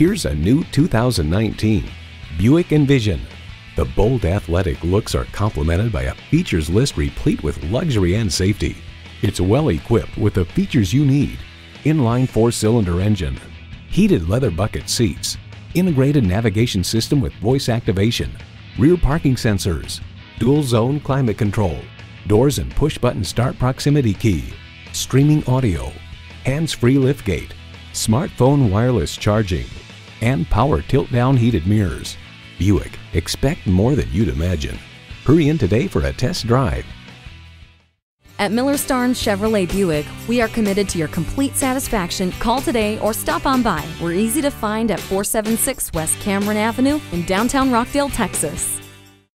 Here's a new 2019 Buick Envision. The bold athletic looks are complemented by a features list replete with luxury and safety. It's well equipped with the features you need: inline 4-cylinder engine, heated leather bucket seats, integrated navigation system with voice activation, rear parking sensors, dual zone climate control, doors and push button start proximity key, streaming audio, hands-free liftgate, smartphone wireless charging, and power tilt-down heated mirrors. Buick, expect more than you'd imagine. Hurry in today for a test drive. At Miller-Starnes Chevrolet Buick, we are committed to your complete satisfaction. Call today or stop on by. We're easy to find at 476 West Cameron Avenue in downtown Rockdale, Texas.